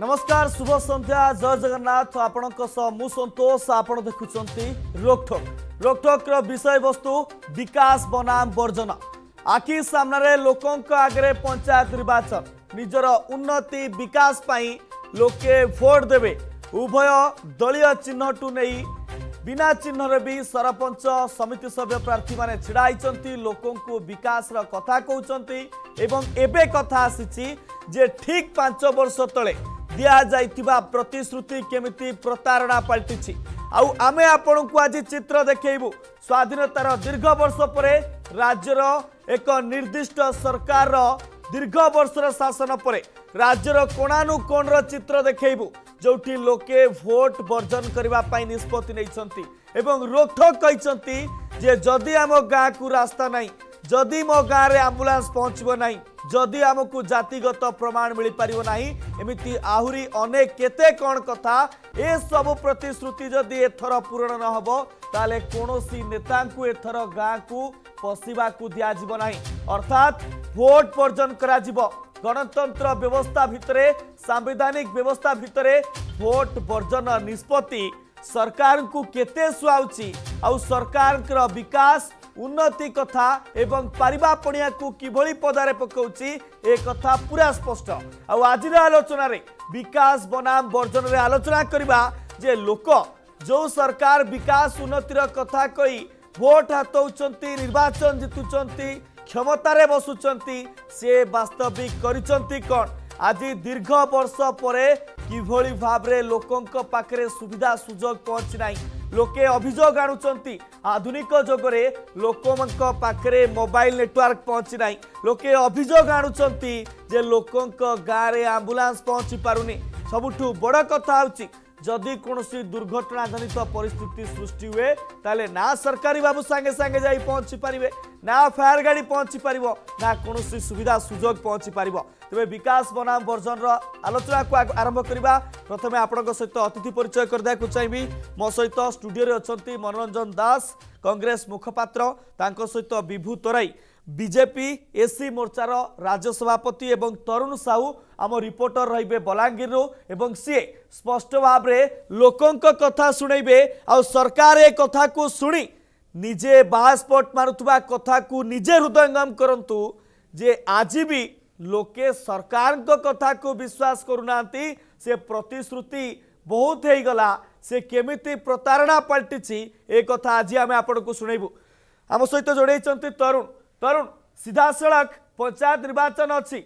नमस्कार शुभ संध्या जय जगन्नाथ आपण मु संतोष आपण देखुंती रोकठोक। रोकठोक विषय वस्तु विकास बनाम बर्जन। आखि सामने लोकों आगे पंचायत निर्वाचन निजर उन्नति विकास पाई लोके भोट देवे। उभय दलीय चिन्ह टू नहीं बिना चिन्ह भी सरपंच समिति सभ्य प्रार्थी माने छिड़ाई लोकों को विकास कथा कहते एवं एबे कथा आसी जे ठीक 5 वर्ष तले दिया जाइतिबा प्रतिश्रुति केमिति प्रतारणा पलटि। आमे आपण को आज चित्र देखबू स्वाधीनतार दीर्घ वर्ष पर राज्यर एक निर्दिष्ट सरकार दीर्घ वर्षर शासन पर राज्यर कोणानुकोणर चित्र देखबू जोटी लोके भोट बर्जन करने निष्पत्ति नहीं। रोकठोक कहते जे जदि आम गाँ को रास्ता ना जदि मो गाँव में आम्बुलांस पहुँचबो ना जदि आमको जातिगत प्रमाण मिल पार ना एमती आहरी अनेक केते कौन कथा ए सब प्रतिश्रुति जदि एथर पूरण न होबो ताले कोनोसी नेता को एथर गाँ को पशिबा को दिजाव ना अर्थात भोट बर्जन करा जिवो। गणतंत्र व्यवस्था भितरे संवैधानिक व्यवस्था भितरे भोट बर्जन निष्पत्ति सरकार को केते सुआउची आउ सरकार के विकास उन्नति कथा एवं परिवार पणिया को किभली पदारे पकाउची ए कथा पूरा स्पष्ट। आज आलोचना रे विकास बनाम बर्जन रे आलोचना करबा जे लोक जो सरकार विकास उन्नतिर कथा कही भोट हातौचंती निर्वाचन जितुचंती क्षमतारे बसुचंती से वास्तविक करिचंती कौन। आज दीर्घ वर्ष पर किभली भाबरे लोकंक पाखरे सुविधा सुजोग पहुँची ना लोके अभियोग आणुचंती। आधुनिक जगरे लोकमंक पाखरे मोबाइल नेटवर्क पहुँची ना लोके अभियोग आणुचंती जे लोकंक गाँव आम्बुलांस पहुँची पारुनी। सबुठु बड़ कथा होची जदि कौन दुर्घटना जनित परिस्थिति सृष्टि हुए ताले ना सरकारी बाबू सांगे सांगे जाई पहुँची पारे ना फायर गाड़ी पहुँची पार ना कौन सुविधा सुजोग पहुँची पार। तेरे विकास बनाम बर्जन आलोचना को आरंभ करवा। प्रथमे आपण सहित अतिथि परिचय करदे चाहिए। मो सहित स्टूडियो अच्छा मनोरंजन दास कांग्रेस मुखपात्र सहित विभू तोराई बीजेपी एसी मोर्चार राज्य सभापति एवं तरुण साहू आम रिपोर्टर रहिबे बलांगीर एवं सी स्पष्ट भाव में लोकों कथा शुणेबे आ सरकार ए कथा को शुणी निजे बास्पट मारुवा कथा को निजे हृदयंगम करंतु जे आज भी लोके सरकार कथा को विश्वास करूना से प्रतिश्रुति बहुत है गला से केमिति प्रतारणा पलटि ए कथा आज आम आपण को शुणेबू। आम सहित जोड़े तरुण सीधा सड़क पंचायत निर्वाचन अच्छी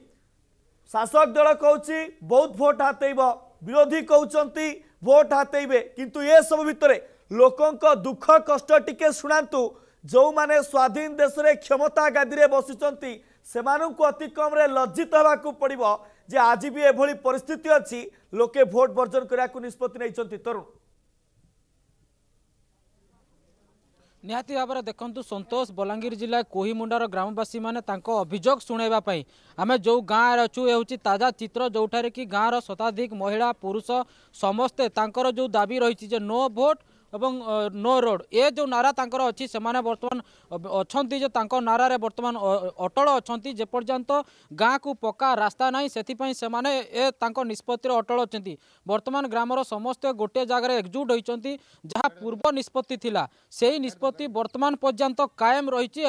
शासक दल कौची बहुत भोट हातेब विरोधी कहते भोट हातेबे किंतु ये सब भितर लोकों दुख कष्ट टिके शुणातु। जो माने स्वाधीन देश रे क्षमता गादी बसिचंती अति कम लज्जित होगा पड़ो जे आज भी एभली परिस्थिति अच्छी लोके भोट बर्जन करने को निष्पत्ति नहीं। तरुण निहाती भाव देखु संतोष बलांगीर जिला कोहीमुंडार ग्रामवासी माने अभियोग शुणावाई आम जो गाँव अच्छू ये ताजा चित्र जोठार कि गाँवर शताधिक महिला पुरुष समस्ते जो दाबी रही जे नो भोट एवं नो रोड ए जो नारा अच्छी से बर्तमान अच्छा नारा रे बर्तमान अटल अच्छा जेपर्यंत गाँ को पक्का रास्ता ना से निष्पत्ति अटल अच्छा बर्तमान ग्रामर समस्त गोटे जगार एकजुट होती जहाँ पूर्व निष्पत्ति थिला सेही निष्पत्ति बर्तमान पर्यंत कायम रही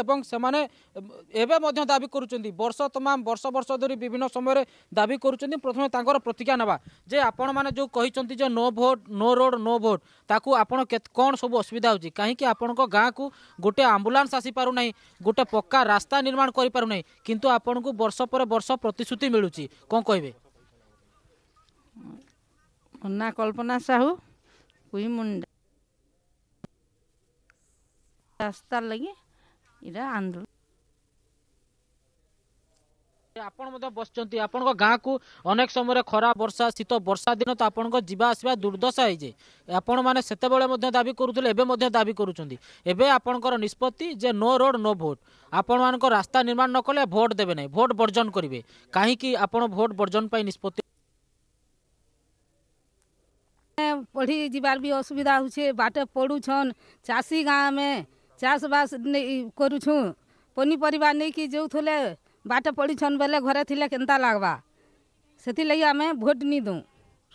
एवं दाबी करुँच वर्ष तमाम वर्ष वर्ष धरी विभिन्न समय दाबी करुँच। प्रथम प्रतिज्ञा ना जे आपण मैंने जो कहते no vote no road no vote ताकू आपण कौन सब असुविधा होगी कहीं आपण गाँ को गोटे आम्बुलांस आसी पारु नहीं गोटे पक्का रास्ता निर्माण करि पारु नहीं किंतु आपण को वर्ष पर वर्ष प्रतिश्रुति मिलूची कौन कहबे। ना कल्पना साहू कोई मुंडा रास्ता लगे इरा आंदोलन आपण बसचंती आपण गाँ को अनेक समय खरा वर्षा शीत वर्षा दिन तो आपण जीवा आसवा दुर्दशा होजे आपण मैंने से दाबी करुले एवं दाबी कर निष्पत्ति जे नो रोड नो भोट आपण मान रास्ता निर्माण न कले भोट देवे ना भोट बर्जन करेंगे कहीं आपण भोट बर्जन पर निष्पत्ति पढ़ी जीवार भी असुविधा हो बाटे पड़ुन चाषी गाँव में चाषबास करुछू पनीपरिया नहीं कि जो थोले बाट पड़ी छन बेले घरे थिले केंता लागवा सेति लई आमे भोट नी दूँ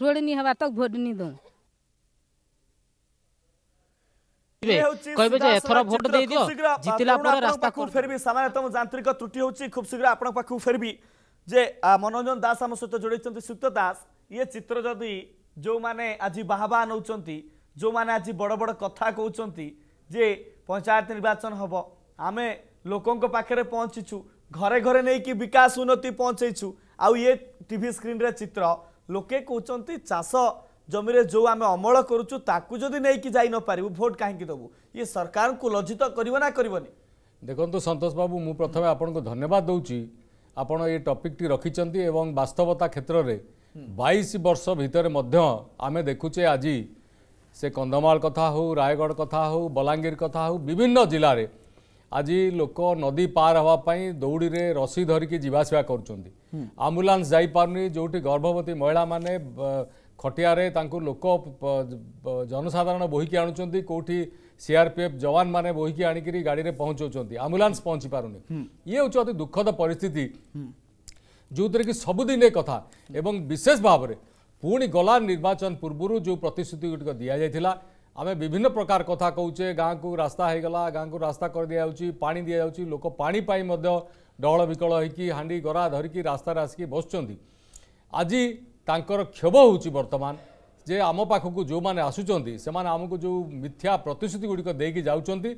रोडनी हवा तक भोट नहीं दूं। भोट दे दियो जितला पर रास्ता को फेर भी सामान्यतम यांत्रिक त्रुटि होची खूब शीघ्र आपण पाखु फेर भी जे मनोरंजन दास हम सहित जोड़िसंत सुक्त दास ये चित्र जदि जो माने आज बाहबा नौचंती जो माने आज बड़ बड़ कथा कहउचंती जे पंचायत निर्वाचन हबो आमे लोकों को पाखरे पहुँचीचु घरे घरे नहीं कि विकास उन्नति पहुँचेचु आउ ये टीवी स्क्रीन रे चित्र लोके कहउचंती चाष जमीरे जो आम अमल करुचु ताकू जदि नहीं कि जाई न पारिबु भोट काहेकि देबु ये सरकार को लज्जित करिवो ना करिवोनी। देखंतु संतोष बाबू मु प्रथमे आपन को धन्यवाद दउची आपण ये टॉपिक टी रखिचंती एवं वास्तवता क्षेत्र रे 22 वर्ष भितर मध्य आमे देखुचे आज से कंधमाल कथा हो रायगढ़ कथा हो बलांगीर कथा हो विभिन्न जिले में आज लोक नदी पार हाँपाई दौड़ी में रसी धरिकी जावासवा कर आम्बुलांस जापारनी जो गर्भवती महिला माने खटिया रे तांको लोक जनसाधारण बोहिकी आणुचंती कोठी सीआरपीएफ जवान माने बोहिकी आणिकरी गाड़ी में पहुँचौंती आम्बुलांस पहुँची पारुनी ये हूँ अति दुखद परिस्थिति जोतिर कि सबुदिन कथा एवं विशेष भाव में पुणी गला निर्वाचन पूर्व जो प्रतिश्रुति गुड़िक दि जाता आम विभिन्न प्रकार कथा कौचे गाँ को रास्ता हो गला गाँ को रास्ता कर दि जाऊँगी पा दि जाऊँगी लोक पापाई डहल विकल होगी गरा धरिकी रास्तार आसिक बसुँच आज तांकर क्षोभ होची वर्तमान जे आम पाखक जो माने आसुचंती से माने आमको जो मिथ्या प्रतिश्रुति गुड़िक देकी जाउचंती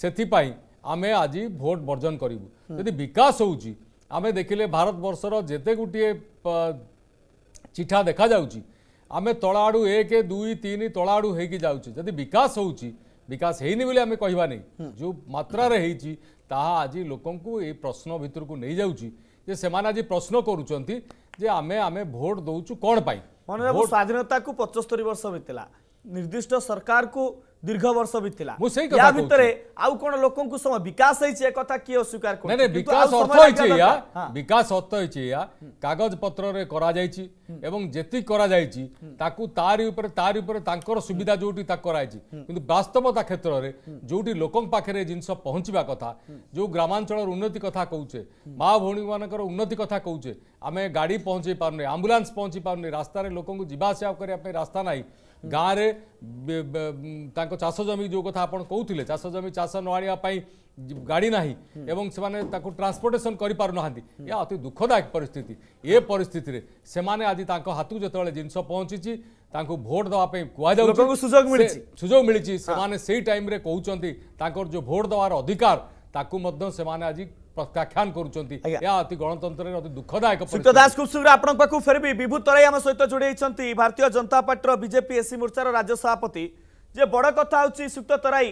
सेथिपाई आमे आज भोट वर्जन करूँ यदि विकास होची आमे देखिले भारत वर्षर जेते गुटिए चिठा देखा जाउची आमे तलाआड़ू 1 2 3 तलाआड़ू होगी जाउची यदि विकास होची विकास हेनी बोली आमे कहिबा नहीं जो मात्रा रे हेची ताहा आज लोकन को ए प्रश्न भितर को नहीं जाउची जे से माने आज प्रश्न करूचंती जे आमे आमे भोट दौचु कौन पाई मन स्वाधीनता को 75 वर्ष बीतला निर्दिष्ट सरकार को दीर्घ वर्ष बीतला या भितरे आउ कोन लोकन को समय विकास होइछे कथा के अस्वीकार कर नै विकास अर्थ होइछे या विकास अर्थ होइछे या कागज पत्र रे करा जाईची एवं जेति करा जाईची ताकू तार ऊपर तांकर सुविधा जोटी ताक कराईची किंतु वास्तवता क्षेत्र रे जोटी लोकन पाखरे जिंस पहुंचबा कथा जो ग्रामांचल उन्नति कथा कहउछे मां भौणी मानकर उन्नति कथा कहउछे आमे गाड़ी पहुंचे पारने एम्बुलेंस पहुंचे पारने रास्ता रे लोकन को जीवा सेवा करिया पे रास्ता नाही गाँव में चाष जमी जो कथा आपड़ कहते चाष जमी चाष नाणी गाड़ी ना एवं से माने ट्रांसपोर्टेशन कर अति दुखदायक परिस्थिति ये परिस्थिति से माने आज हाथ को जो जिनस पहुँची भोट दवापी कहु सुजोग मिली से टाइम कहते जो भोट दवार अधिकार से माने आज प्रत्याख्यान अति गणतंत्र अति दुखदायक दास खूब शीघ्र आपन पाखु फेर भी विभू तराई आम सहित जोड़े Bharatiya Janata party BJP SC मोर्चार राज्य सभापति जे बड़ कथा होची सुक्त तराई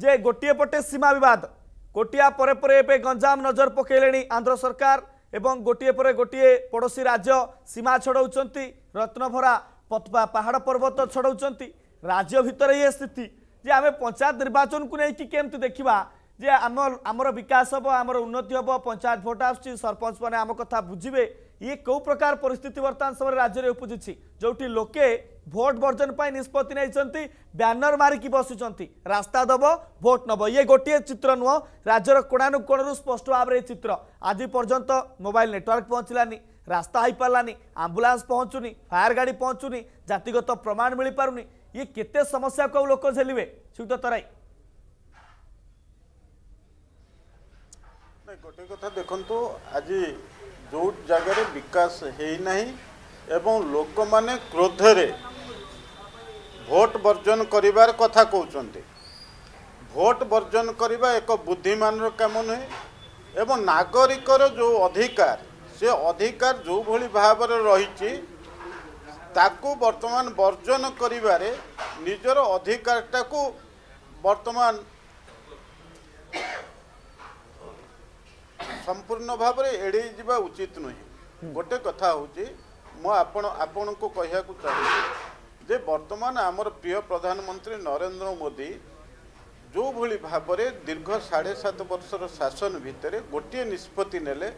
जे गोटे पटे सीमा विवाद गोटिया परे गंजाम नजर पकेलेनी आंध्र सरकार एवं गोटे परे गोटे पड़ोसी राज्य सीमा छड़ौचंती रत्नभरा पहाड़ पर्वत छड़ौचंती राज्य भितर ये स्थिति जे आमे पंचायत निर्वाचन को लेकिन केमती देखा जे आमर विकास हम आमर उन्नति हम पंचायत भोट आसुची सरपंच मैंने आम कथा बुझे ये कौ प्रकार परिस्थिति बर्तमान समय राज्य में उपजी जोटी लोके भोट वर्जन पर निष्पत्ति नहीं बैनर मारिकी बसुंच रास्ता दब भोट नब ये गोटे चित्र नुह राज्यर कोणानुकोणु स्पष्ट भाव में चित्र आज पर्यंत मोबाइल नेटवर्क पहुँचलानी रास्ता हो पारानी आम्बुलांस पहुँचुनी फायर गाड़ी पहुँचुनी जातिगत प्रमाण मिल पारुनी ये केते समस्या को लोक झेलिवे सुक्त तराई गोटे कथा देखु आज जो जगार विकास होना एवं लोक मैंने क्रोधे भोट वर्जन करार कथा कहते भोट वर्जन करवा एक बुद्धिमान काम नुहे एवं नागरिक जो अधिकार से अधिकार जो भली भाव रही बर्तमान वर्जन करार निजर अधिकारटा को बर्तमान संपूर्ण भाव में एड़े जावा उचित नुहे। गोटे कथा हूँ आपण को कहना चाहिए जे बर्तमान आमर प्रिय प्रधानमंत्री नरेंद्र मोदी जो भली भाव में दीर्घ 7.5 वर्षर शासन भितर गोटे निष्पत्ति नेले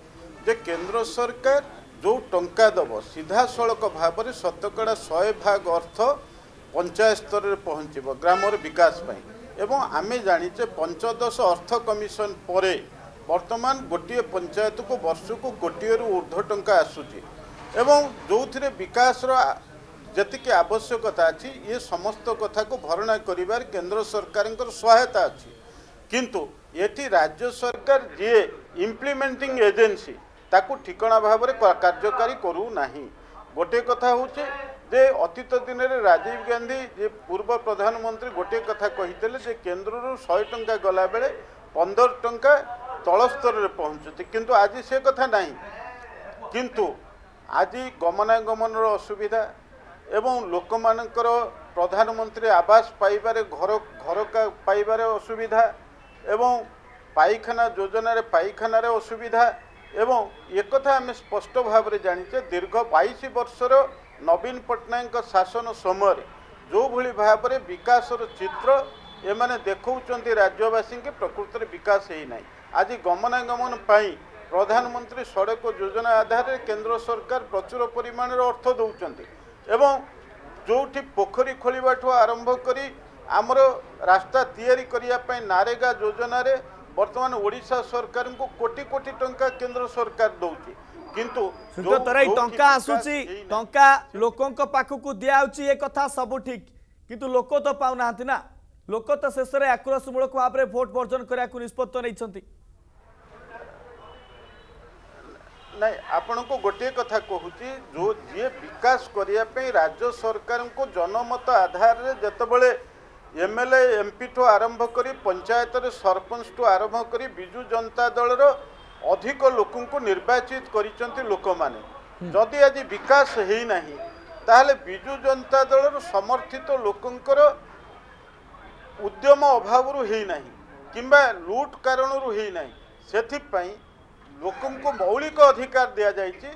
जे केंद्र सरकार जो टंका दब सीधा सड़क भाव में शतकड़ा 100 भाग अर्थ पंचायत स्तर में पहुँचब ग्रामर विकास एवं आमे जानीचे 15 अर्थ कमिशन पर वर्तमान गोटे पंचायत को वर्ष को 1 कोटी ऊर्ध्व टंका आसूची एवं जो विकास जतिक आवश्यकता अच्छी ये समस्त कथा को भरणा करिवार केंद्र सरकार सहायता अच्छी किंतु ये राज्य सरकार जी इम्प्लीमेंटिंग एजेन्सी ताकू ठिकणा भाव में कार्यकारी करूना गोटे कथा होचे अतीत दिन राजीव गांधी जे पूर्व प्रधानमंत्री गोटे कथा कही केन्द्र 100 टंका गला बेले 15 टंका तल स्तर में पहुँचती किंतु आज से कथा नहीं किंतु आज गमनागमन असुविधा एवं लोक मानकर प्रधानमंत्री आवास पाइबारे घर का पाइबारे असुविधा एवं पाइखाना योजना रे पाइखाना रे असुविधा एवं एक कथा आम स्पष्ट भाव में जानिचे दीर्घ 22 वर्षर नवीन पट्टनायक शासन समय जो भली भाव में विकासर चित्र एमाने देखौचंती राज्यवासी के प्रकृत रे विकास है ना। आज गमनागमन पाई प्रधानमंत्री सड़क योजना आधार केंद्र सरकार प्रचुर परिमाण अर्थ दौरान एवं जोठी पोखरी खोलिबा ठो आरंभ करी आमर रास्ता तैयारी करिया पय नारेगा योजना रे वर्तमान ओडिशा सरकार को कोटी कोटी टंका केंद्र सरकार दउची किंतु जो तरई टंका आसुची टंका लोकन को पाखु को दियाउची ए कथा सब ठीक किंतु लोक तो पाउ नाहंती ना लोक तो शेष रे आक्रोश मूलक भाव रे वोट वर्जन करिया को निष्पत्ति नैछंती ना आपण को गोटे कथा कहूँ जो जी विकास करने राज्य सरकार को जनमत आधार में जितेबले एमएलए एमपी ठू आरंभ कर पंचायत सरपंच ठू आरंभ कर विजु जनता दल अधिक लोक निर्वाचित करने जदि आज विकास है ना ताहले विजु जनता दल समर्थित लोकंर उद्यम अभाव होना कि लुट कारण होना से लोकं को मौलिक अधिकार दिया जायछि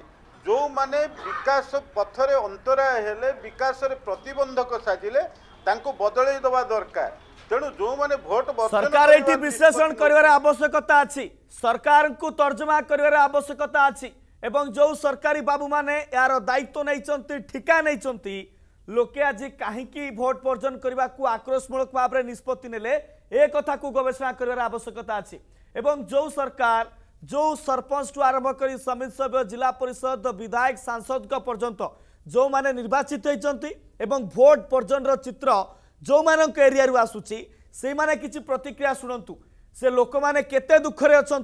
जो माने विकास पथरे अंतराय हेले विकास रे प्रतिबंधक साजिले तांको बदलै दबा दरकार तेनु जो माने वोट सरकार एठी विश्लेषण करबार आवश्यकता अछि सरकार को तर्जमा करबार आवश्यकता अछि एवं जो सरकारी बाबू माने यार दायित्व नैचंती ठिका नैचंती लोके आज काहे की वोट वर्जन करबा को आक्रोशमूलक भाव रे निष्पत्ति नेले ए कथा को गवेषणा करबार आवश्यकता अछि एवं जो सरकार जो सरपंच आरंभ कर समिति सभ्य जिला परिषद विधायक सांसद पर्यंत जो माने निर्वाचित होती एवं भोट पर्यटन चित्र जो मान एरिया आसूसी से माने किसी प्रतिक्रिया शुणु से लोक मैंने केते दुखरे अच्छा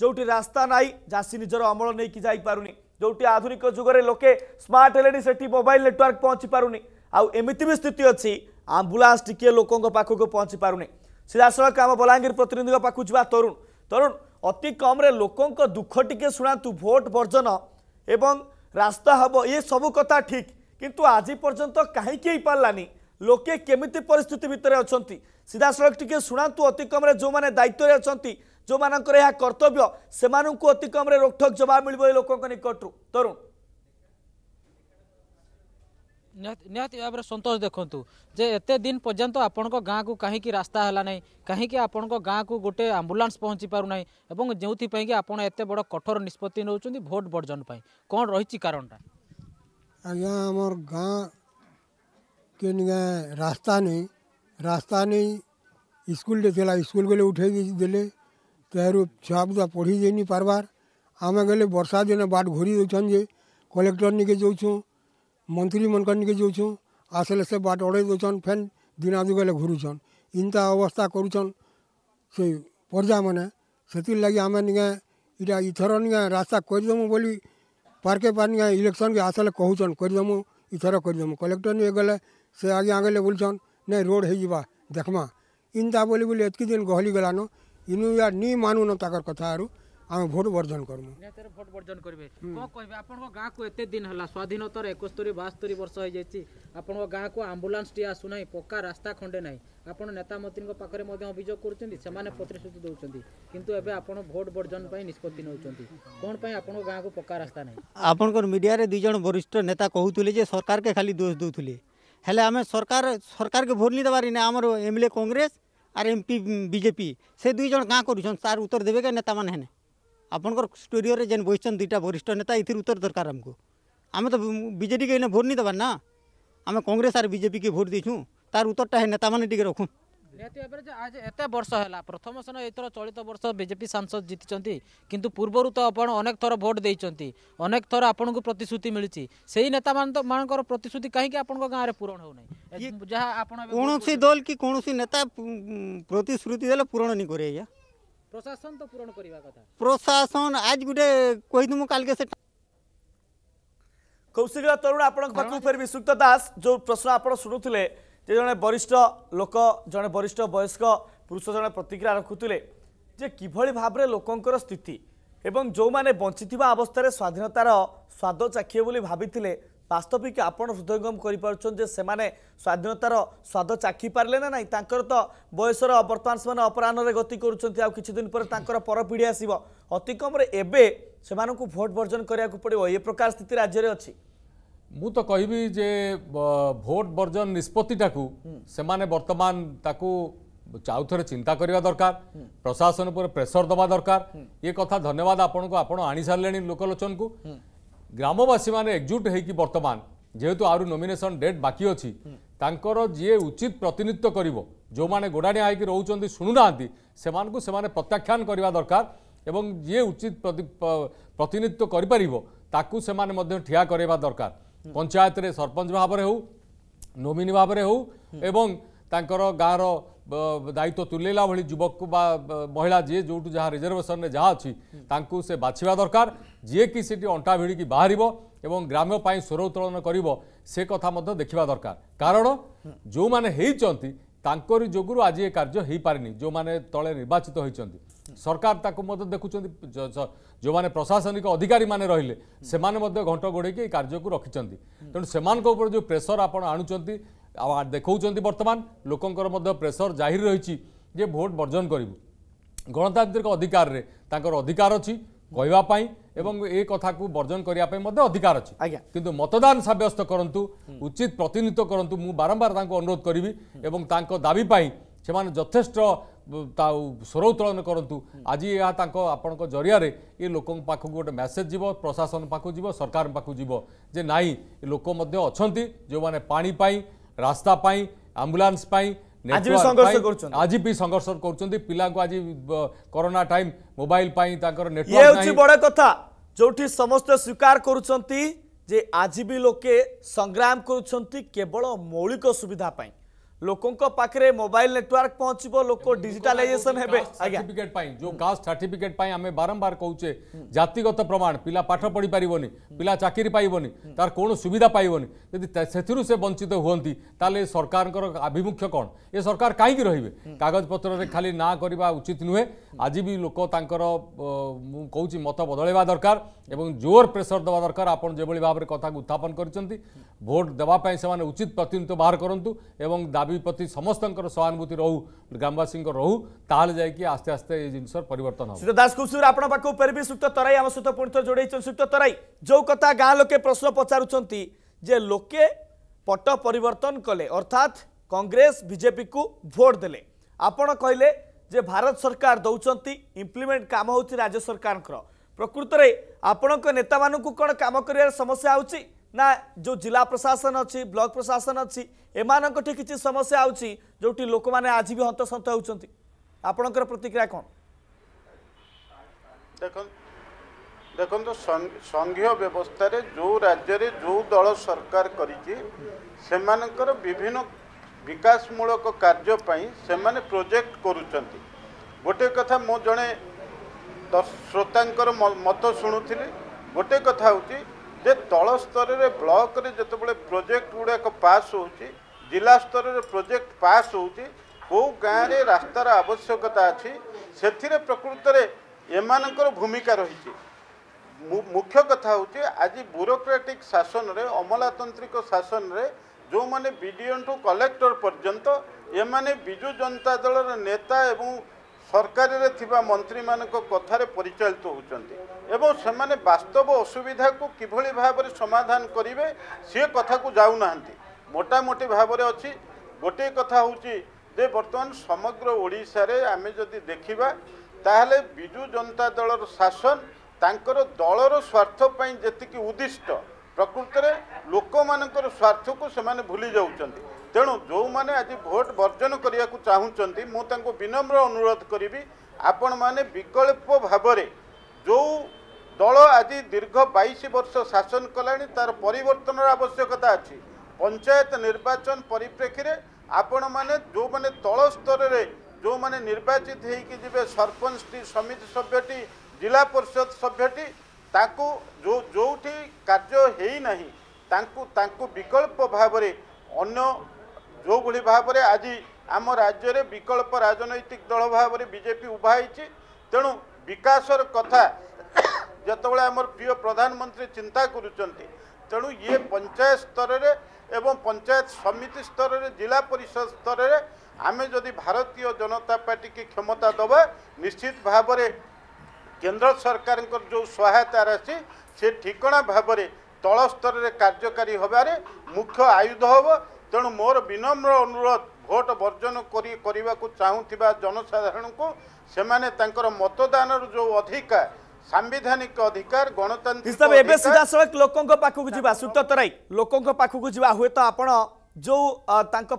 जो रास्ता ना झासी निजर अमल नहीं कि जापारूनी जो आधुनिक जुगरे लोके स्मार्ट हेले से मोबाइल नेटवर्क पहुँची पारूनी आमती भी स्थिति अच्छी आम्बुलांस टी लोक पाखक पहुँची पारूनी सीधासल आम बलांगीर प्रतिनिधि पाखु जावा तरुण तरुण अति कम रे लोकों दुख टिके शुणातु भोट वर्जन एवं रास्ता हम ये सब कथा ठीक किंतु आज पर्यंत कहीं पार्लानी लोके केमिति परिस्थिति भितर अच्छा सीधा सड़क टिके शुणातु अति कम रे जो माने दायित्व रे अछंती जो मानकर यह कर्तव्य से मानकू अति कम रे रोकठोक जवाब मिलबो लोकों निकटरू तरुण निहत भाव सतोष देखु जे एत दिन पर्यंत आपण गाँ को कहीं रास्ता है ना कहीं आपण गाँ को गोटे आम्बुलांस पहुँची पारना और जो आपड़ एत बड़ कठोर निष्पत्ति नौ भोट वर्जन कौन रही कारणटा आज्ञा आम गाँ के रास्ता नहीं स्कूल स्कूल गले उठे देले तेरू छुआ पढ़ी देनी पार्बार आम गले बर्षा दिन बाट घोरी दौन जे कलेक्टर निके जाऊँ मंत्री मनकर निके जाऊँ आसले से बाट अड़े दौन फेन दिन आदुगले घूरुन इनता अवस्था करुन से पर्जा मैंने से लगी आम निके इटा इथर निके रास्ता करदेमु बोली पार्के पार निके इलेक्शन के आसले कहून करदेमु इथर करदेमु कलेक्टर निके गले से आगे आगे बोलछन नहीं रोड होगा देखमा इनता बोली बोली एतकी दिन गहली गलान इन यार नहीं मानुन ताकर कथा आरो आम भोट वर्जन करमु नेतर भोट वर्जन करबे को कहबे आपन को गाँ को एते दिन हला स्वाधीनता 71-72 वर्ष हो जायछि आपन को गाँ को एम्बुलेंस टी आसु नाही पक्का रास्ता खंडे नाही आपन नेता मंत्री को पाखरे मध्ये अभियोग करछन्ती से माने प्रतिश्रुति दउछन्ती किंतु एबे आपन भोट वर्जन पई निष्पत्ति नउछन्ती कोन पई आपन को गाँ को पक्का रास्ता नाही आपन को मीडिया रे दुई जण वरिष्ठ नेता कहउथुले जे सरकार के खाली दोष दउथुले हेले आमे सरकार के भोट नि देबारी ने हमर एमएलए कांग्रेस आर एमपी बीजेपी से दुई जण गाँ करूछन तार उत्तर देबे के नेता माने हेने आपंकर स्टूडियो रे जेन बहिष्ठ दुईटा वरिष्ठ नेता इतिर उत्तर दरकार हमको आम तो बीजेपी के भोट नहीं देवार ना आम कांग्रेस आर बीजेपी के भोट देछू तार उत्तर है नेता माने टिके रखू निहाती भाव में आज एत वर्ष है प्रथम स्थान एथर चलित वर्ष बीजेपी सांसद जीति किंतु पूर्वर तो आपन अनेक थर भोट देइचंती अनेक थर आपन को प्रतिश्रुति मिली से ही नेता मान प्रतिश्रुति कहीं आपन गाँव में पूरण हो नहीं जहाँ कौन सी दल कि कौन सी नेता प्रतिश्रुति देले पूरण नहीं करे या प्रशासन तो पूरण करवा कथा प्रशासन आज गुटे कहीदमु काल के से कौशिक तरुण आपन पाखु फेर भी सुक्त दास जो प्रश्न आपन सुनुथिले जे जने वरिष्ठ लोक जने वरिष्ठ वयस्क पुरुष जने प्रतिक्रिया रखुथिले जे किभली भाव रे लोकंकर स्थिति एवं जो माने बंचितिबा अवस्था रे स्वाधीनतार स्वाद चाखिए बोली भाबिथिले वास्तविक आपण हृदयंगम करि पारछन जे से माने स्वाधीनतार स्वाद चाखी पारले ना नाही तांकर तो बयसर वर्तमान समय अपराहन रे गति करूछंती आ किछि दिन पर तांकर पर पीढ़ी आसीबो अति कम रे एबे से मानकु वोट वर्जन करिया को पड़िबो ए प्रकार स्थिति राज्य रे अछि मु तो कहबी जे वोट वर्जन निष्पत्ति टाकू से माने वर्तमान ताकू चाउथरे चिंता करिया दरकार प्रशासन पर प्रेशर दबा दरकार ये कथा धन्यवाद आपण को आपण आनी सारलेनी लोकलोचन को ग्रामवासी माने एकजुट होगी बर्तमान जेहेतु आरु नोमिनेशन डेट बाकी अच्छी तांकर जी उचित प्रतिनिधित्व करिवो जो माने गोडाणी आइक रोचंती सुनुनांती सेमान को सेमाने प्रत्याख्यान करिवा दरकार एवं जी उचित प्रतिनिधित्व करि परिवो ताकू सेमाने मध्ये ठिया करेबा दरकार पंचायत रे सरपंच भाव में हो नोमिनी भाव में हो एवं तांकर गाँर दायित्व तुलेला भली युवक बा महिला जी जो जहाँ रिजर्वेशन में जहाँ अच्छी तांकू से बाछवा दरकार जी कि सीट अंटा भिड़ी की बाहर एवं ग्राम्य स्वर उत्तोलन कर कथा देखा दरकार कारण जो माने होती जोगुरु आज ये कार्य हो पारिनी जो माने तले निर्वाचित होती सरकार ताकू देखुं जो माने प्रशासनिक अधिकारी माने रहिले से घंट गोड़े के कार्य को रखी तेणु से जो प्रेसर आप आणुंट देखा बर्तमान लोकंर प्रेसर जाहिर रही जे भोट वर्जन करू गणतांत्रिक अधिकार रे तांकर अधिकार अच्छी कहवाई एवं ए कथा को वर्जन करने अधिकार अच्छी किंतु मतदान सब्यस्त करूँ उचित प्रतिनिधित्व करूँ मु बारंबार अनुरोध करी एवं दाबी से यथेष्ट स्वर उत्तोलन करूँ आज यह आपण जरिया ये लोक पाखक गोटे मैसेज जीव प्रशासन पाखक जीव सरकार पाखक जीव जे नाई लोक अच्छा जो मैंने पानी रास्ता पाई एम्बुलेंस पाई आज भी संघर्ष कर पिला को आज कोरोना टाइम मोबाइल पाई ताकर नेटवर्क नहीं ये बड़ कथा जोठी समस्त स्वीकार करूछंती जे आज भी लोके संग्राम करूछंती केवल मौलिक सुविधा पाई लोकों को पाखरे मोबाइल नेटवर्क पहुंचबो लोको डिजिटलाइजेशन हेबे सर्टिफिकेट पाई जो कास्ट सर्टिफिकेट पाई हमें बारंबार कहूचे जातिगत प्रमाण पिला पाठ पढ़ी पारिबोनी पिला चाकरी पाइबोनी तार कोनो सुविधा पाइबोनी यदि सेथिरु से वंचित होंती ताले सरकारकर अभिमुख्य कोन ये सरकार काहे कि रहिबे कागज पत्र रे खाली ना करबा उचित नुहे आज भी लोक तांकर मु कहूची मत बदलेबा दरकार एवं जोर प्रेशर दबा दरकार आपण जेबोली भाबरे कथा उत्थापन करचंती भोट दबा पई से माने उचित प्रतिनिधित्व बाहर करंतु एवं विपत्ति समस्त सहानुभूति रहू ग्रामवासी रहू ताल जाए आस्ते आस्ते ये जिनस परिवर्तन हो दास कुशुर आपण पाखो फेर भी सुक्त तराई आम सहित पुणी जोड़े सुक्त तराई जो कथा गाँ लोके प्रश्न पचारुचंती जे लोके पट परिवर्तन कले अर्थात कांग्रेस बीजेपी को भोट देले आपण कहले जे भारत सरकार दौचंती इंप्लीमेंट काम होउची राज्य सरकार प्रकृत रे आपण को नेता मानक कोन काम करिया समस्या आउची ना जो जिला प्रशासन अच्छी ब्लॉक प्रशासन अच्छी एमानंकठी किछि समस्या आउची जोटी लोक माने आज भी हतसंत होउचंती आपणकर प्रतिक्रिया कोन देखन देखन तो संघीय व्यवस्था रे जो राज्य रे जो दल सरकार करिछि सेमानकर विभिन्न विकासमूलक कार्य पई सेमाने प्रोजेक्ट करूचंती गोटे कथा मो जने श्रोतांकर मत सुनुथिले गोटे कथा होउची जे तल स्तर रे ब्लॉक रे जतबले प्रोजेक्ट गुड़ाक पास होउची जिला स्तर रे प्रोजेक्ट पास होउची को गाँव रे रास्तार आवश्यकता अच्छी से प्रकृत एमानकर भूमिका रही मुख्य कथा होउची आज ब्यूरोक्रेटिक शासन रे अमलातांत्रिक शासन रे जो माने बीडीएन टू कलेक्टर पर्यंत एमाने बिजु जनता दल रे नेता एवं सरकार रे थिबा मंत्री मानक कथार परिचालित होउचंती एवं सेमाने वास्तव असुविधा को किभली भाव में समाधान करेंगे सी कथा को जाऊना मोटामोटी भाव में अच्छी गोटे कथा होउची जे बर्तमान समग्र ओडिशा रे आमे जदि देखिबा ताहले बिजु जनता दल शासन तांकर दलर स्वार्थ पई जेतिकि उद्दिष्ट प्रकृत रे लोक मानकर स्वार्थ को सेमाने भूली जाउचंती तेणु जो मैंने आज भोट वर्जन करने को चाहते मुझे विनम्र अनुरोध करी आपण मैंने विकल्प भाव जो दल आज दीर्घ 22 वर्ष शासन कला तार परिवर्तन आवश्यकता अच्छी पंचायत निर्वाचन परिप्रेक्षी में आपण मैंने जो मैंने तल स्तर में जो मैंने निर्वाचित होकर सरपंचटी समिति सभ्यटी जिला परिषद सभ्यटी ताकू जो जो कार्य है नहीं विकल्प भाव जो भली भाव आज आम राज्य में विकल्प राजनैतिक दल भाव बीजेपी उभाही तेणु विकासर कथा जोबले आम प्रिय प्रधानमंत्री चिंता करुँच तेणु ये पंचायत स्तर में एवं पंचायत समिति स्तर में जिला परिषद स्तर में आम जदि भारतीय जनता पार्टी की क्षमता दबा निश्चित भाव केन्द्र सरकार जो सहायता राशि से ठिकणा भाव तल स्तर में कार्यकारी हबारे मुख्य आयुध हे तेणु मोर विनम्र अनुरोध भोट वर्जन करने चाहूबा जनसाधारण को सेमाने मतदान जो अधिकार सांविधानिक अधिकार गणतांत्रिक सीधा सड़क लोकों पाखकु जीवा हुए तो आपण जो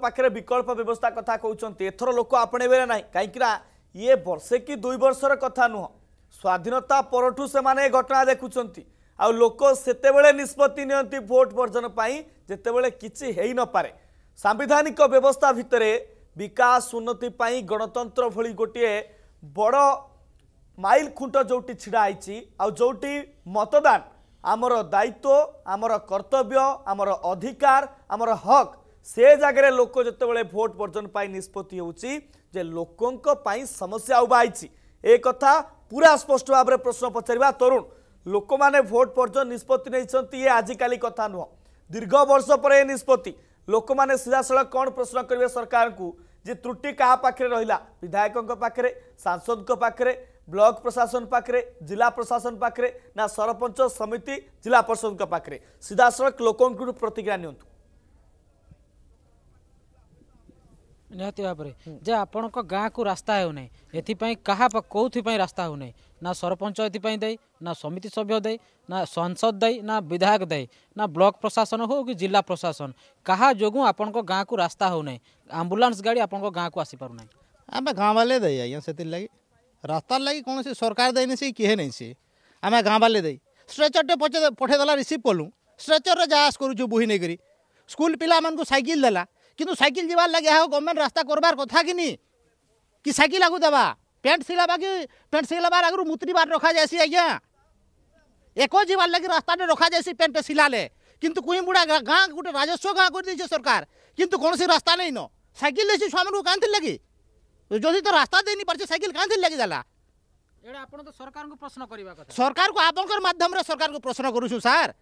पाखे विकल्प व्यवस्था कथा कहते एथर लोक आपणेबे ना कहीं ये वर्षे कि दुई वर्षर कथा नुह स्वाधीनता परठू से घटना देखुंट आउ लोक से निष्पत्ति नियंती भोट वर्जन पाई जितेबले किछि हेई न पारे सांविधानिक व्यवस्था भितर विकास उन्नति पाई गणतंत्र भली गोटे बड़ माइल खुंट जोटी छिड़ा आई जोटी मतदान आमर दायित्व आमर कर्तव्य आमर अधिकार आमर हक से जगह लोक जितेबले भोट वर्जन पाई निष्पत्ति होउची जे लोकंक पाई समस्या उबाईची ए कथा पूरा स्पष्ट भाव में प्रश्न पचारिबा तरुण लोक माने भोट वर्जन निष्पत्ति नहीं आजिकाली कथा नुह दीर्घ वर्ष पर यह निष्पत्ति लोक माने सीधा सड़क कौन प्रश्न करेंगे सरकार को जे त्रुटि क्या पाखे रहा विधायकों पाखे सांसद पाखे ब्लॉक प्रशासन पाखे जिला प्रशासन पाखे ना सरपंच समिति जिला परिषद पाखे सीधा सड़क लोक प्रतिक्रिया नियंतु निहती भाव में जे आपण गाँ को रास्ता होना एपाई क्या कौपाई रास्ता होना ना सरपंच एपाई दायी ना समिति सभ्य दायी ना सांसद दायी ना विधायक दायी ना ब्लॉक प्रशासन हो कि जिला प्रशासन क्या जो आपण गाँ को रास्ता होना आम्बुलांस गाड़ी आपण गाँ को आसीपारना आम गाँ वाले दायी आज्ञा से लगी रास्तार लगी कौन सरकार देने से किए नहीं सी आम गाँ वाले दायी स्ट्रेचर टे पठेदेला रिसीव कलु स्ट्रेचर जहाज करूँ बोही नहीं कर स्कूल पिला मानू साइकिल देला किंतु साइकिल जीवार लगे हाँ गवर्नमेंट रास्ता करवार कथा कि साइकिल आगू देवा पैंट सिलावा कि पैंट सिलाबार आगु मुतरी बार रखा जाएसी आज्ञा एक जीवार लगे रास्ता रखा जाएसी पैंट सिलाले किंतु कोई बुढ़ा गाँ गोटे राजस्व गाँ कर देछे सरकार किंतु कौन सी रास्ता नहीं न साइकिल देसी छुआ मानू कांथि लगी जदि तो रास्ता देनी पारछे साइकिल कांथि लगी जाला एडा आपण तो सरकार को प्रश्न करबा कथा सरकार को आपनकर माध्यम रे सरकार को प्रश्न करूछु सर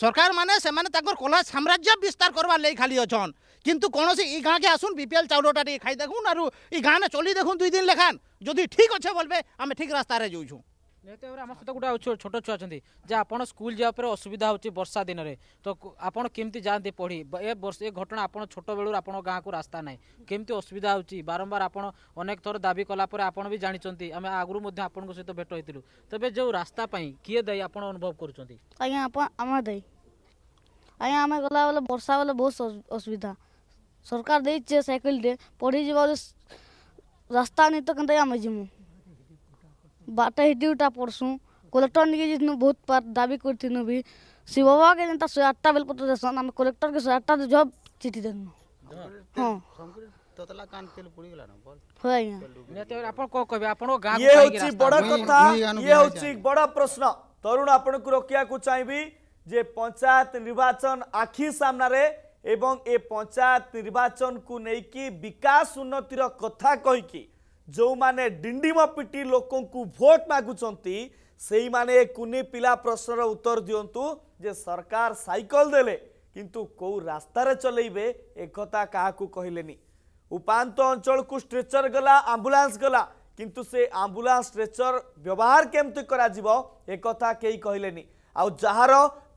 सरकार माने से माने ताकर कला साम्राज्य विस्तार करवा ले खाली अछन किंतु कोनो से ई गाँ के आसुन बीपीएल चाउलटा टे खाई देखुन आरो ई गाँ ने चली देखुन दुई दिन लेखान जदि ठीक अच्छे बोलबे आमे ठीक रास्ता रे जाउछु नेते हमरा हम सत गुडा छोटो छुआ छथि जे आपण स्कूल जा पर असुविधा होची वर्षा दिन रे तो आपण केमति जानते पढ़ी ए वर्ष ए घटना आपण छोटो बेलु आपण गाँ को रास्ता नै केमति असुविधा होची बारंबार आपण अनेक थोर दाबी कला पर आपण भी जानि छथि आमे आगरु मध्ये आपण को सहित भेट होइतिलु तबे जे रास्ता पई किए दई आपण अनुभव करू छथि आया आपण आमा दई आया आमे गला वाला वर्षा वाला बहुत असुविधा सरकार दे छे साइकिल दे पढ़ी जेबा रास्ता नै तो कंदा आमे जिमु बाटा हिटा पड़सू कलेक्टर ने बहुत पार दाबी करूँ भी शिव बाबा के जनता 108 बेलपत्र देसन आम कलेक्टर के 108 जॉब चिट्ठी देन हां तोतला कान तेल पुड़ी गला न बोल होय नेते आपन को कहबे आपन गाम ये होची बड़ा कथा ये होची बड़ा प्रश्न तरुण आपन को रोकिया को चाहिबी जे पंचायत निर्वाचन आखी सामना रे एवं ए पंचायत निर्वाचन को नेकी विकास उन्नति रो कथा कहि की जो माने डिंडीम पिटी लोक भोट मागुंट से माने कुनी पिला प्रश्नर उत्तर दिंतु जे सरकार साइकल देले किंतु कौ रास्तार चलेबे एकता क्या कहले उपात अंचल को स्ट्रेचर गला एम्बुलेंस गला किंतु से एम्बुलेंस स्ट्रेचर व्यवहार केमती एकता कई कहले आउ जार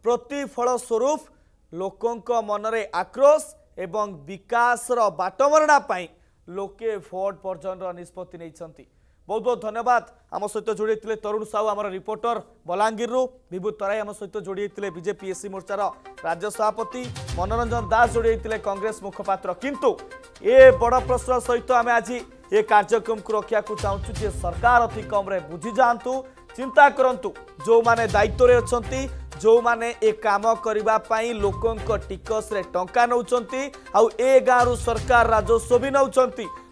प्रतिफल स्वरूप लोक मनरे आक्रोश एवं विकास बाटमरणापी लोके भोट वर्जन निष्पत्ति बहुत बहुत धन्यवाद। आम सहित जोड़ी तरुण साहू आम रिपोर्टर बलांगीरु, विभूत तराई आम सहित जोड़ी बीजेपी एससी मोर्चार राज्य सभापति मनोरंजन दास जोड़ी कांग्रेस मुखपात्र। किंतु ए बड़ प्रश्न सहित आम आज ये कार्यक्रम को रखा चाहूँ जे सरकार अति कम्रे बुझी जातु, चिंता करूँ जो मैंने दायित्व अच्छा, जो माने ए काम करने लोकों टिकस टंका नौ आउ ए गाँव सरकार राजस्व भी नौ,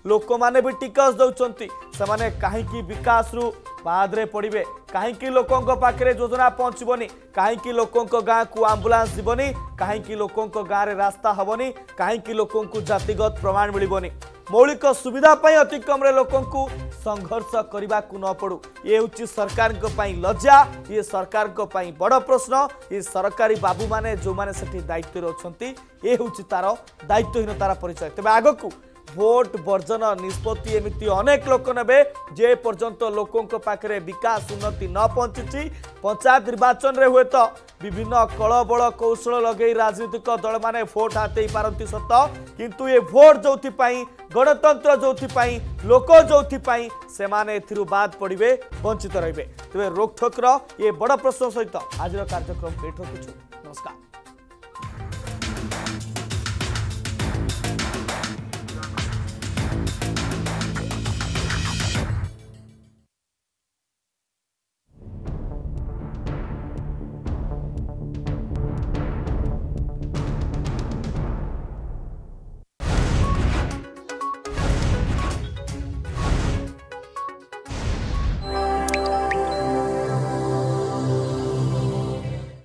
लोक मैंने भी टिकस दौरान से कहीं विकास रु बाद पड़े, कहीं लोकों पाखे योजना पहुँचबनी, कहीं लोकों गाँ को आंबुलांस जीवनी, कहीं लोकों गाँव में रास्ता हेनी, कहीं लोकों जातिगत प्रमाण मिलनी, मौलिक सुविधा पर अति कम्रे लोकों संघर्ष करने को न पड़ू। ये हूँ सरकार लज्जा, ये सरकार बड़ प्रश्न, ये सरकारी बाबू माने जो माने से दायित्व अच्छा, ये हूँ तार दायित्वहीनतार परिचय। तेज आग को भोट बर्जन निष्पत्ति एमती अनेक लोक ने जे पर्यंत लोकों पाखे विकास उन्नति न पहुँची, पंचायत निर्वाचन में हुए तो विभिन्न कलबल कौशल लगे राजनीतिक दल मैंने भोट हाथी पारती सत, किंतु ये भोट जो गणतंत्र जो लोक जो से माने बाद पड़े, वंचित रहे। तेज रोकथोक ये बड़ प्रश्न सहित आज कार्यक्रम ये रखु। नमस्कार।